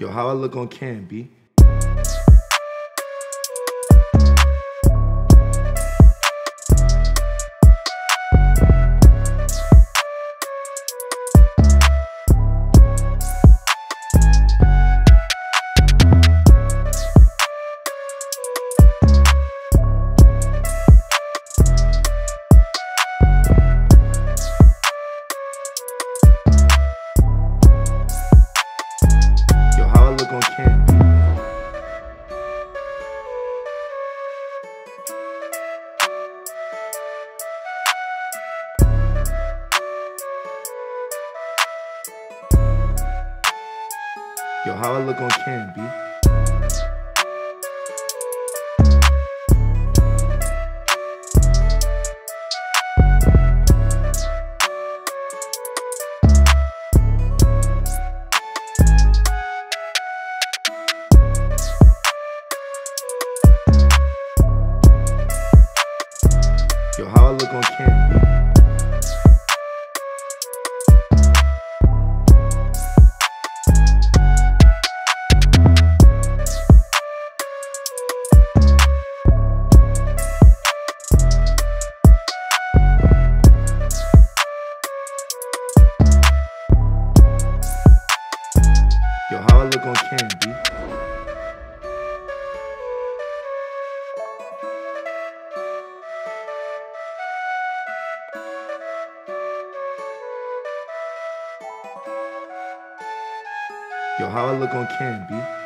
Yo, how I look on cam, B? Yo, how I look on cam, B? Yo, how I look on cam, B? How I look on cam, B? Yo, how I look on cam, B?